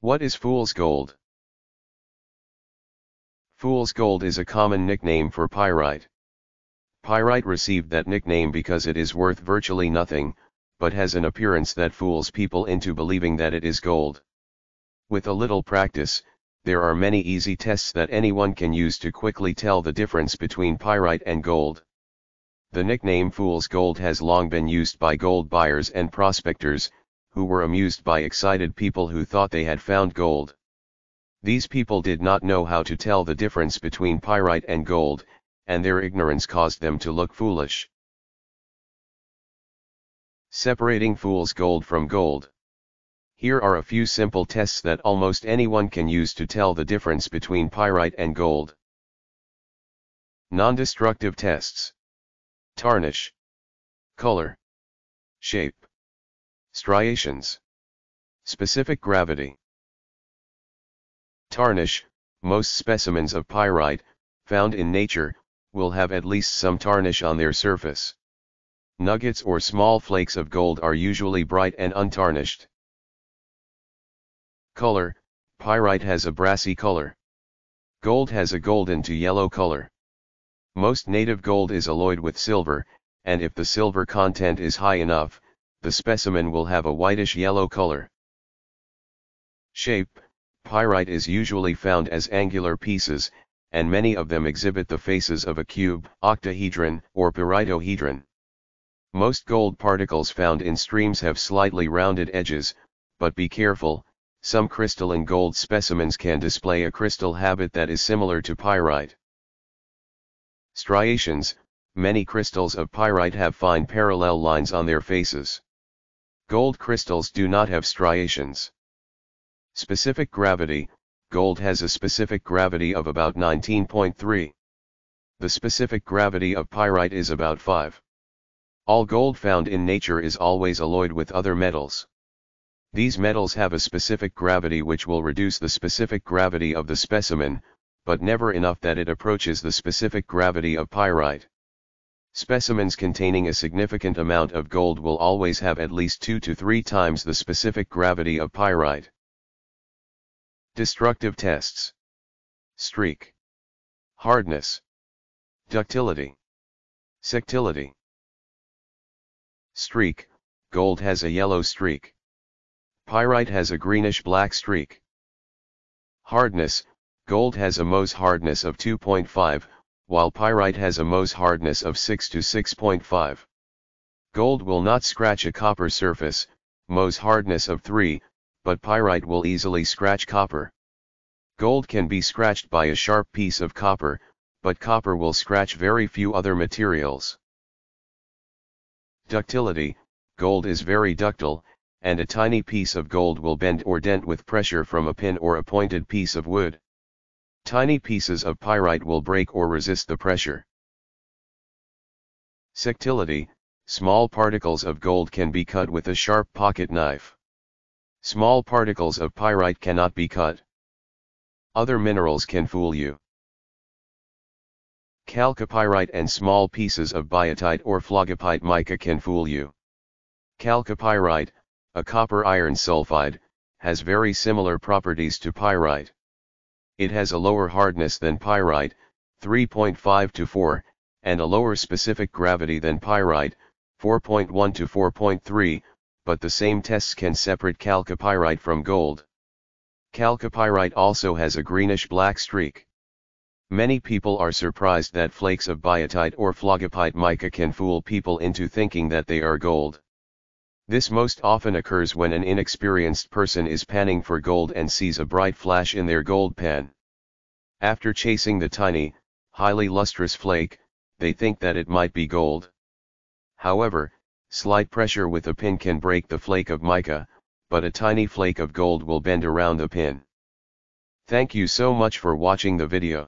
What is fool's gold? Fool's gold is a common nickname for pyrite. Pyrite received that nickname because it is worth virtually nothing, but has an appearance that fools people into believing that it is gold. With a little practice, there are many easy tests that anyone can use to quickly tell the difference between pyrite and gold. The nickname fool's gold has long been used by gold buyers and prospectors, who were amused by excited people who thought they had found gold. These people did not know how to tell the difference between pyrite and gold, and their ignorance caused them to look foolish. Separating fool's gold from gold. Here are a few simple tests that almost anyone can use to tell the difference between pyrite and gold. Non-destructive tests. Tarnish. Color. Shape. Striations. Specific gravity. Tarnish. Most specimens of pyrite, found in nature, will have at least some tarnish on their surface. Nuggets or small flakes of gold are usually bright and untarnished. Color. Pyrite has a brassy color. Gold has a golden to yellow color. Most native gold is alloyed with silver, and if the silver content is high enough, the specimen will have a whitish-yellow color. Shape. Pyrite is usually found as angular pieces, and many of them exhibit the faces of a cube, octahedron, or pyritohedron. Most gold particles found in streams have slightly rounded edges, but be careful, some crystalline gold specimens can display a crystal habit that is similar to pyrite. Striations. Many crystals of pyrite have fine parallel lines on their faces. Gold crystals do not have striations. Specific gravity. Gold has a specific gravity of about 19.3. The specific gravity of pyrite is about 5. All gold found in nature is always alloyed with other metals. These metals have a specific gravity which will reduce the specific gravity of the specimen, but never enough that it approaches the specific gravity of pyrite. Specimens containing a significant amount of gold will always have at least 2 to 3 times the specific gravity of pyrite. Destructive tests. Streak. Hardness. Ductility. Sectility. Streak. Gold has a yellow streak. Pyrite has a greenish-black streak. Hardness. Gold has a Mohs hardness of 2.5, while pyrite has a Mohs hardness of 6 to 6.5. Gold will not scratch a copper surface, Mohs hardness of 3, but pyrite will easily scratch copper. Gold can be scratched by a sharp piece of copper, but copper will scratch very few other materials. Ductility. Gold is very ductile, and a tiny piece of gold will bend or dent with pressure from a pin or a pointed piece of wood. Tiny pieces of pyrite will break or resist the pressure. Sectility. Small particles of gold can be cut with a sharp pocket knife. Small particles of pyrite cannot be cut. Other minerals can fool you. Chalcopyrite and small pieces of biotite or phlogopite mica can fool you. Chalcopyrite, a copper iron sulfide, has very similar properties to pyrite. It has a lower hardness than pyrite, 3.5 to 4, and a lower specific gravity than pyrite, 4.1 to 4.3, but the same tests can separate chalcopyrite from gold. Chalcopyrite also has a greenish-black streak. Many people are surprised that flakes of biotite or phlogopite mica can fool people into thinking that they are gold. This most often occurs when an inexperienced person is panning for gold and sees a bright flash in their gold pan. After chasing the tiny, highly lustrous flake, they think that it might be gold. However, slight pressure with a pin can break the flake of mica, but a tiny flake of gold will bend around the pin. Thank you so much for watching the video.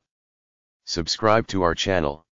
Subscribe to our channel.